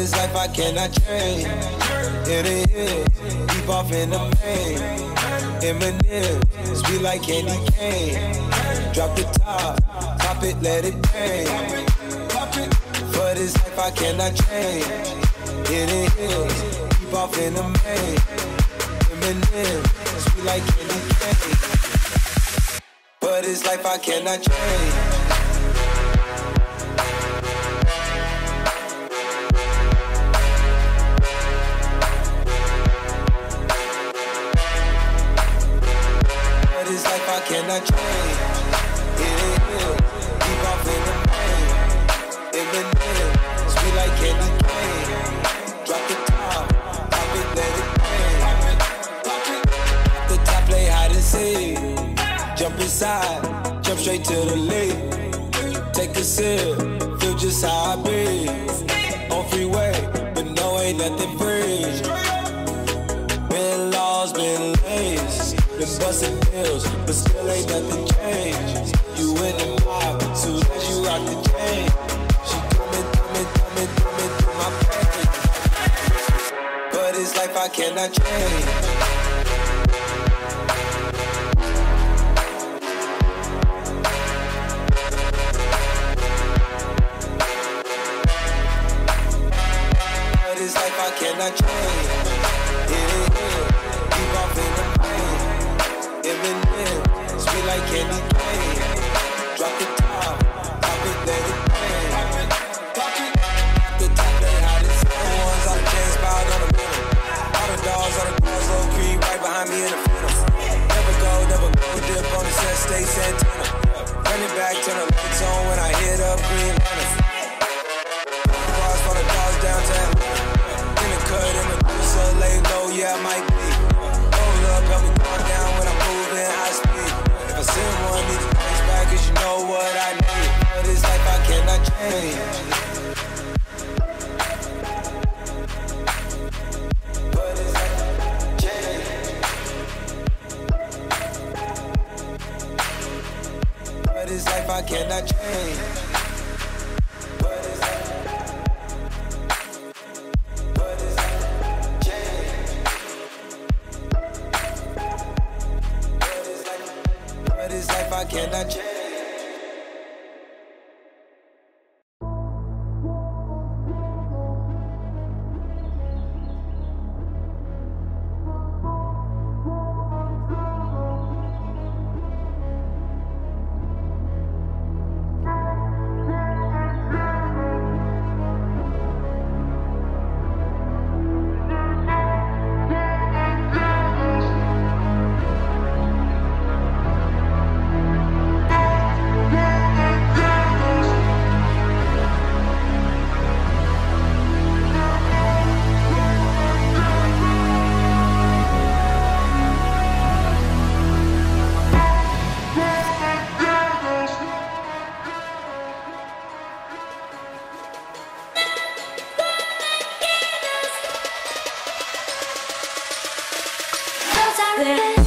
this life I cannot change. In the hills, deep off in the pain. Eminem, sweet like candy cane. Drop the top, pop it, let it bang. For this life I cannot change. In the hills, deep off in the pain. Eminem, sweet like candy cane. For this life I cannot change. I cannot change. It ain't real. Keep off in the pain. In the middle, sweet like candy cane. Drop the top, pop it, let it bang. The top play hide and seek. Jump inside, jump straight to the league. Take a sip, feel just how I be. On freeway, but no, ain't nothing free. Been lost, been laced. Been bustin' pills, but still ain't nothing changed. You in the mob, soon as you rock the chain. She coming through my pain. But it's life I cannot change. But it's life I cannot change. It ain't keep off in the pain. Eminem, sweet like candy cane. Drop the top, pop it, let it bang. The top they hide it. The ones on the chance, piled on the middle. All the dogs on the cross, low creep right behind me in the middle. Never go, dip on the set, stay Santana. Run it back to the lights on when I hit up green runners. Cross for the dogs downtown. In the cut, in the blue, so lay low, yeah, I might be. Hold up, help me calm down when I'm high speed. If I send one, need to face back, cause you know what I need. But it's life I cannot change. But it's life I cannot change. But it's life I cannot change. But it's life. But it's life change. This life I cannot change. Yeah.